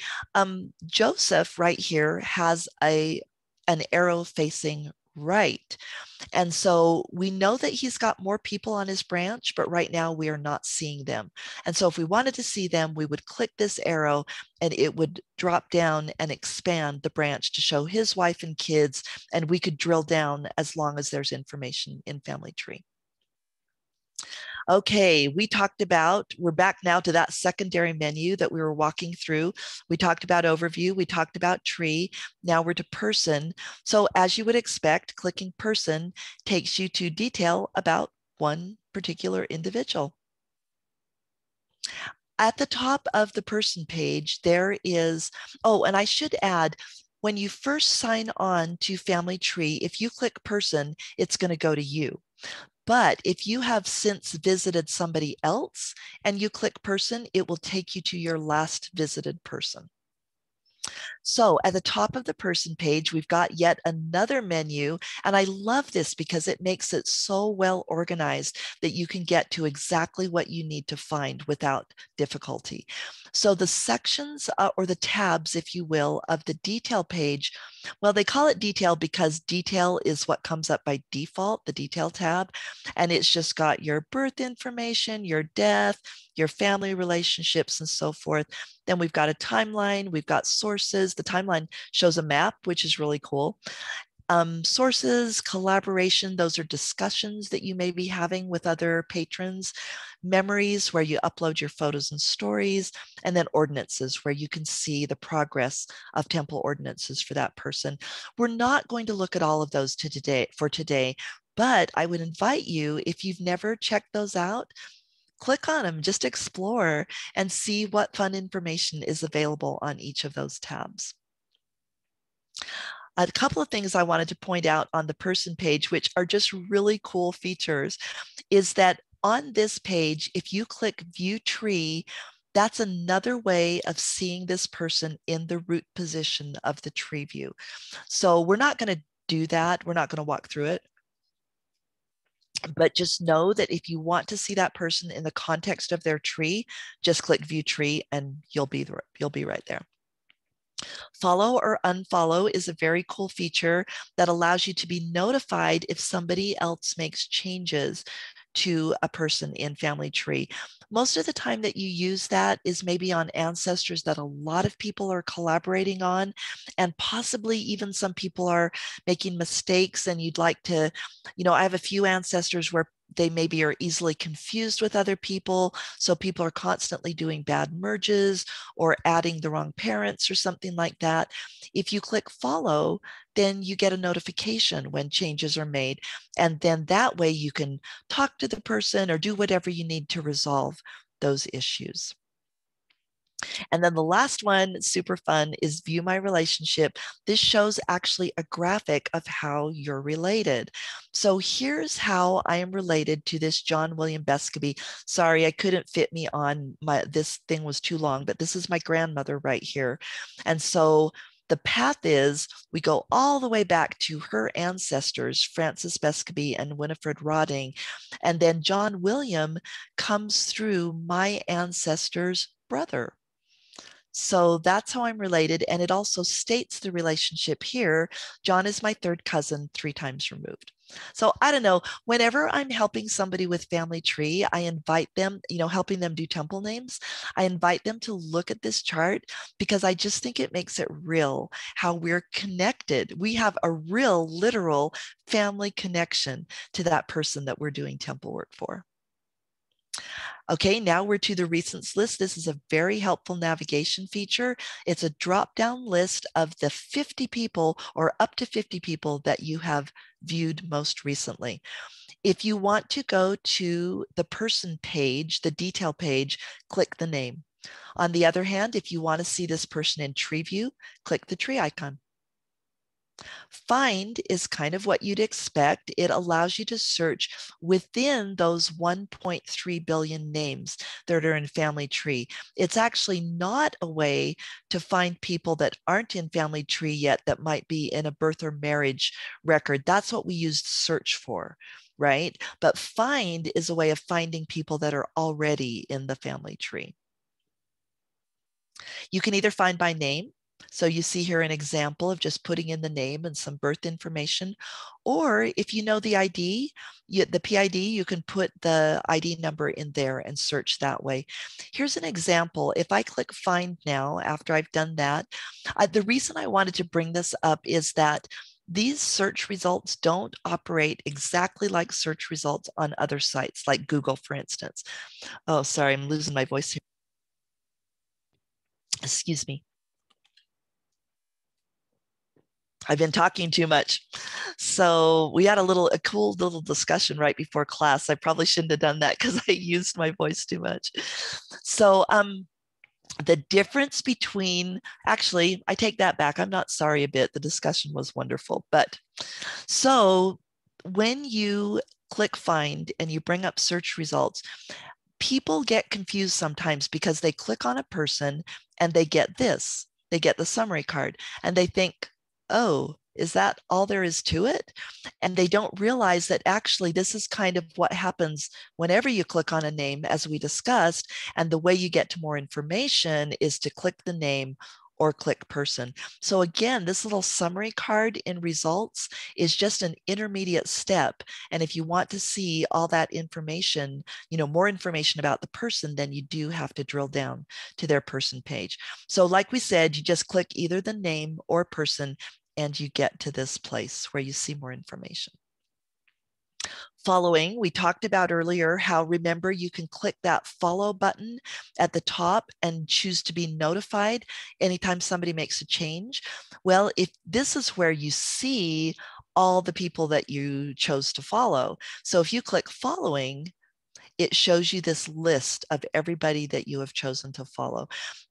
Joseph right here has an arrow facing right. And so we know that he's got more people on his branch, but right now we are not seeing them. And so if we wanted to see them, we would click this arrow and it would drop down and expand the branch to show his wife and kids. And we could drill down as long as there's information in Family Tree. Okay, we talked about, we're back now to that secondary menu that we were walking through. We talked about overview, we talked about tree, now we're to person. So as you would expect, clicking person takes you to detail about one particular individual. At the top of the person page, there is, oh, and I should add, when you first sign on to Family Tree, if you click person, it's going to go to you. But if you have since visited somebody else and you click person, it will take you to your last visited person. So at the top of the person page, we've got yet another menu. And I love this because it makes it so well organized that you can get to exactly what you need to find without difficulty. So the sections or the tabs, if you will, of the detail page, well, they call it detail because detail is what comes up by default, the detail tab. And it's just got your birth information, your death, your family relationships, and so forth. Then we've got a timeline, we've got sources. The timeline shows a map, which is really cool. Sources, collaboration, those are discussions that you may be having with other patrons. Memories, where you upload your photos and stories. And then ordinances, where you can see the progress of temple ordinances for that person. We're not going to look at all of those today, but I would invite you, if you've never checked those out, click on them, just explore and see what fun information is available on each of those tabs. A couple of things I wanted to point out on the person page, which are just really cool features, is that on this page, if you click View Tree, that's another way of seeing this person in the root position of the tree view. So we're not going to do that. We're not going to walk through it. But just know that if you want to see that person in the context of their tree, just click View Tree and you'll be right there. Follow or unfollow is a very cool feature that allows you to be notified if somebody else makes changes to a person in Family Tree. Most of the time that you use that is maybe on ancestors that a lot of people are collaborating on, and possibly even some people are making mistakes and you'd like to, you know, I have a few ancestors where they maybe are easily confused with other people. So people are constantly doing bad merges or adding the wrong parents or something like that. If you click follow, then you get a notification when changes are made. And then that way you can talk to the person or do whatever you need to resolve those issues. And then the last one, super fun, is View My Relationship. This shows actually a graphic of how you're related. So here's how I am related to this John William Bescobee. Sorry, I couldn't fit me on my, this thing was too long, but this is my grandmother right here. And so the path is, we go all the way back to her ancestors, Francis Bescobee and Winifred Rodding. And then John William comes through my ancestor's brother. So that's how I'm related. And it also states the relationship here. John is my third cousin, 3 times removed. So I don't know, whenever I'm helping somebody with Family Tree, I invite them, you know, helping them do temple names, I invite them to look at this chart because I just think it makes it real how we're connected. We have a real literal family connection to that person that we're doing temple work for. Okay, now we're to the recents list. This is a very helpful navigation feature. It's a drop-down list of the 50 people or up to 50 people that you have viewed most recently. If you want to go to the person page, the detail page, click the name. On the other hand, if you want to see this person in tree view, click the tree icon. Find is kind of what you'd expect. It allows you to search within those 1.3 billion names that are in Family Tree. It's actually not a way to find people that aren't in Family Tree yet that might be in a birth or marriage record. That's what we used search for, right? But find is a way of finding people that are already in the Family Tree. You can either find by name. So you see here an example of just putting in the name and some birth information, or if you know the ID, the PID, you can put the ID number in there and search that way. Here's an example. If I click find now, after I've done that, the reason I wanted to bring this up is that these search results don't operate exactly like search results on other sites, like Google, for instance. Oh, sorry, I'm losing my voice here. Excuse me. I've been talking too much. So we had a cool little discussion right before class. I probably shouldn't have done that because I used my voice too much. So the difference between, actually, I take that back. I'm not sorry a bit. The discussion was wonderful. But so when you click find and you bring up search results, people get confused sometimes because they click on a person and they get this. They get the summary card and they think, oh, is that all there is to it? And they don't realize that actually this is kind of what happens whenever you click on a name, as we discussed, and the way you get to more information is to click the name or click person. So again, this little summary card in results is just an intermediate step. And if you want to see all that information, you know, more information about the person, then you do have to drill down to their person page. So like we said, you just click either the name or person, and you get to this place where you see more information. Following, we talked about earlier how, remember, you can click that follow button at the top and choose to be notified anytime somebody makes a change. Well, if this is where you see all the people that you chose to follow. So if you click following, it shows you this list of everybody that you have chosen to follow.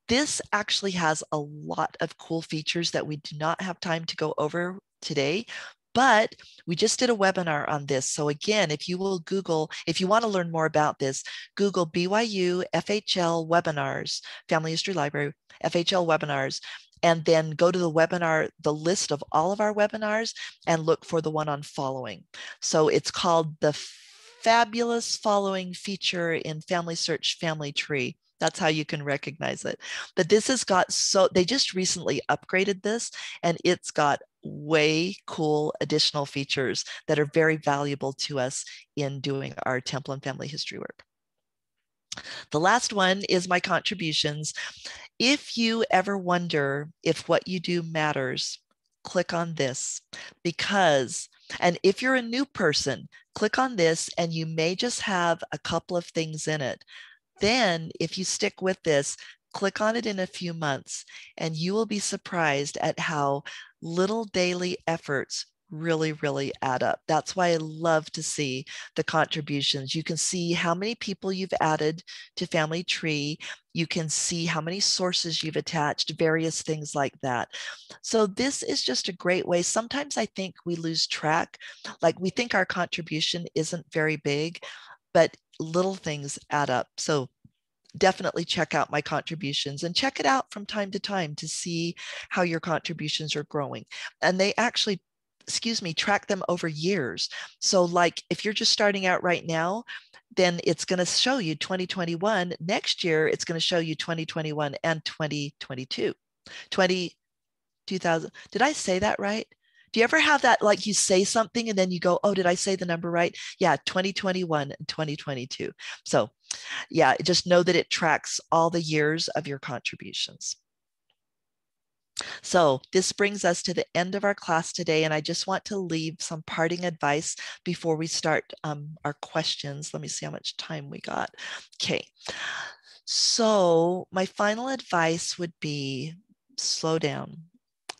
This actually has a lot of cool features that we do not have time to go over today, but we just did a webinar on this. So again, if you will Google, if you want to learn more about this, Google BYU FHL webinars, Family History Library, FHL webinars, and then go to the webinar, the list of all of our webinars, and look for the one on following. So it's called the Fabulous Following Feature in FamilySearch Family Tree. That's how you can recognize it. But this has got so, they just recently upgraded this, and it's got way cool additional features that are very valuable to us in doing our Temple and Family History work. The last one is my contributions. If you ever wonder if what you do matters, click on this, because, and if you're a new person, click on this and you may just have a couple of things in it. Then if you stick with this, click on it in a few months and you will be surprised at how little daily efforts really, really add up. That's why I love to see the contributions. You can see how many people you've added to Family Tree. You can see how many sources you've attached, various things like that. So this is just a great way. Sometimes I think we lose track. Like we think our contribution isn't very big, but little things add up. So definitely check out my contributions and check it out from time to time to see how your contributions are growing. And they actually, excuse me, track them over years. So like if you're just starting out right now, then it's going to show you 2021. Next year, it's going to show you 2021 and 2022. 2000. Did I say that right? Do you ever have that, like you say something and then you go, oh, did I say the number right? Yeah, 2021 and 2022. So yeah, just know that it tracks all the years of your contributions. So this brings us to the end of our class today, and I just want to leave some parting advice before we start our questions. Let me see how much time we got. Okay, so my final advice would be slow down.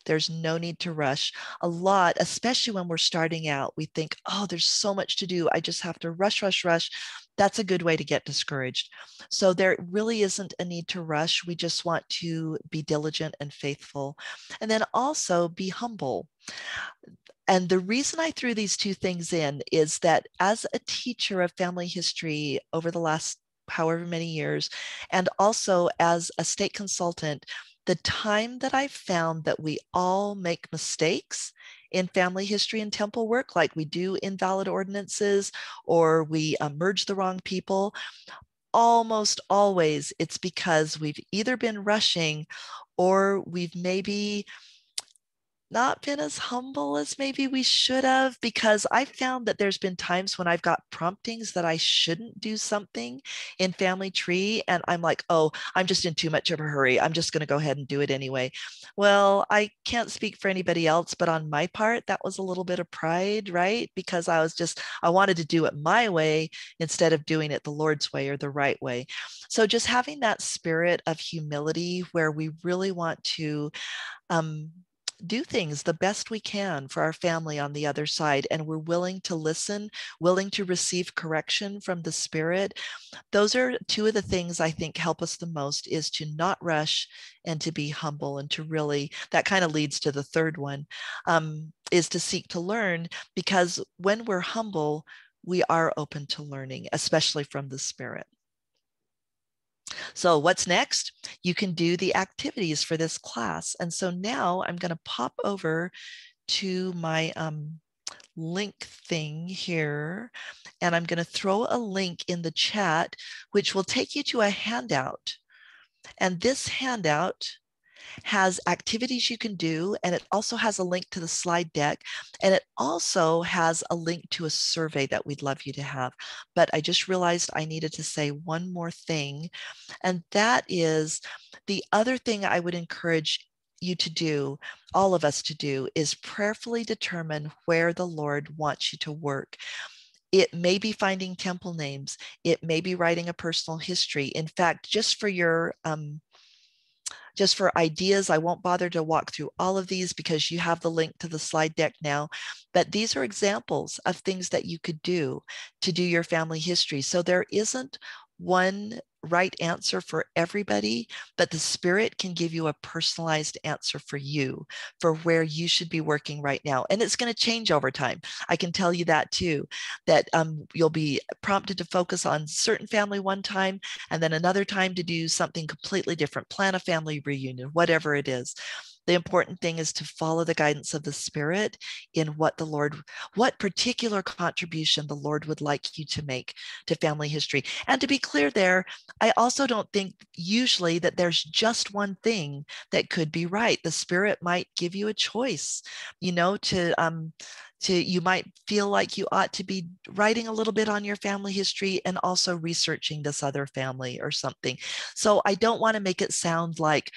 There's no need to rush. A lot, especially when we're starting out, we think, oh, there's so much to do. I just have to rush, rush, rush. That's a good way to get discouraged. So there really isn't a need to rush. We just want to be diligent and faithful. And then also be humble. And the reason I threw these two things in is that as a teacher of family history over the last however many years, and also as a state consultant, the time that I've found that we all make mistakes in family history and temple work, like we do invalid ordinances, or we merge the wrong people, almost always it's because we've either been rushing or we've maybe not been as humble as maybe we should have, because I found that there's been times when I've got promptings that I shouldn't do something in Family Tree. And I'm like, oh, I'm just in too much of a hurry. I'm just going to go ahead and do it anyway. Well, I can't speak for anybody else, but on my part, that was a little bit of pride, right? Because I wanted to do it my way instead of doing it the Lord's way or the right way. So just having that spirit of humility where we really want to, do things the best we can for our family on the other side, and we're willing to listen, willing to receive correction from the Spirit. Those are two of the things I think help us the most, is to not rush and to be humble, and to really, that kind of leads to the third one, is to seek to learn, because when we're humble, we are open to learning, especially from the Spirit. So what's next? You can do the activities for this class. And so now I'm going to pop over to my link thing here, and I'm going to throw a link in the chat, which will take you to a handout. And this handout has activities you can do, and it also has a link to the slide deck, and it also has a link to a survey that we'd love you to have. But I just realized I needed to say one more thing, and that is the other thing I would encourage you to do, all of us to do, is prayerfully determine where the Lord wants you to work. It may be finding temple names. It may be writing a personal history. In fact, just for your just for ideas, I won't bother to walk through all of these because you have the link to the slide deck now, but these are examples of things that you could do to do your family history. So there isn't one right answer for everybody, but the Spirit can give you a personalized answer for you, for where you should be working right now. And it's going to change over time. I can tell you that too, that you'll be prompted to focus on certain family one time, and then another time to do something completely different, plan a family reunion, whatever it is. The important thing is to follow the guidance of the Spirit in what the Lord, what particular contribution the Lord would like you to make to family history. And to be clear there, I also don't think usually that there's just one thing that could be right. The Spirit might give you a choice, you know, you might feel like you ought to be writing a little bit on your family history and also researching this other family or something. So I don't want to make it sound like,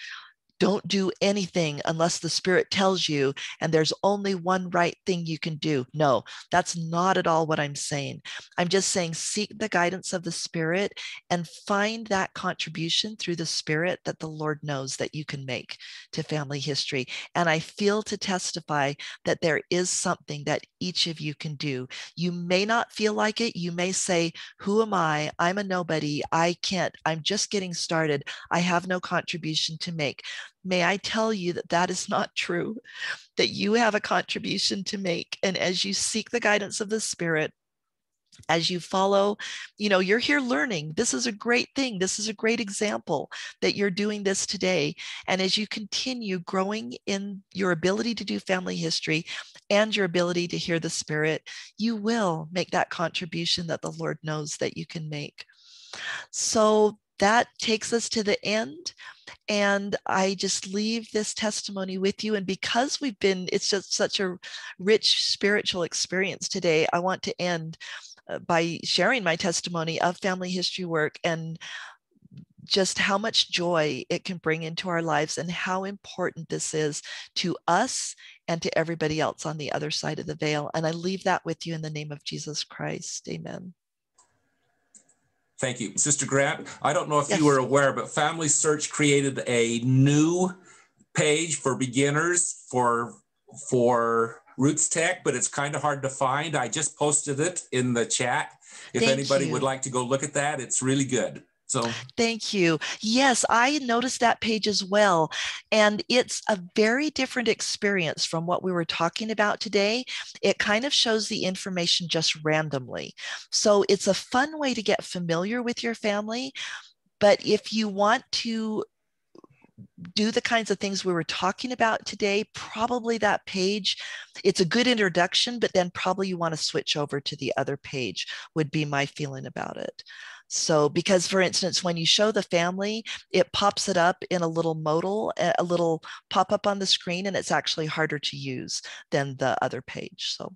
don't do anything unless the Spirit tells you, and there's only one right thing you can do. No, that's not at all what I'm saying. I'm just saying seek the guidance of the Spirit and find that contribution through the Spirit that the Lord knows that you can make to family history. And I feel to testify that there is something that each of you can do. You may not feel like it. You may say, who am I? I'm a nobody. I can't. I'm just getting started. I have no contribution to make. May I tell you that that is not true, that you have a contribution to make. And as you seek the guidance of the Spirit, as you follow, you know, you're here learning. This is a great thing. This is a great example that you're doing this today. And as you continue growing in your ability to do family history and your ability to hear the Spirit, you will make that contribution that the Lord knows that you can make. So that takes us to the end. And I just leave this testimony with you. And because we've been, it's just such a rich spiritual experience today, I want to end by sharing my testimony of family history work and just how much joy it can bring into our lives and how important this is to us and to everybody else on the other side of the veil. And I leave that with you in the name of Jesus Christ. Amen. Thank you. Sister Grant, I don't know if you were aware, but FamilySearch created a new page for beginners for RootsTech, but it's kind of hard to find. I just posted it in the chat. If anybody would like to go look at that, it's really good. So thank you. Yes, I noticed that page as well. And it's a very different experience from what we were talking about today. It kind of shows the information just randomly. So it's a fun way to get familiar with your family. But if you want to do the kinds of things we were talking about today, probably that page, it's a good introduction, but then probably you want to switch over to the other page would be my feeling about it. So because, for instance, when you show the family, it pops it up in a little modal, a little pop-up on the screen, and it's actually harder to use than the other page. So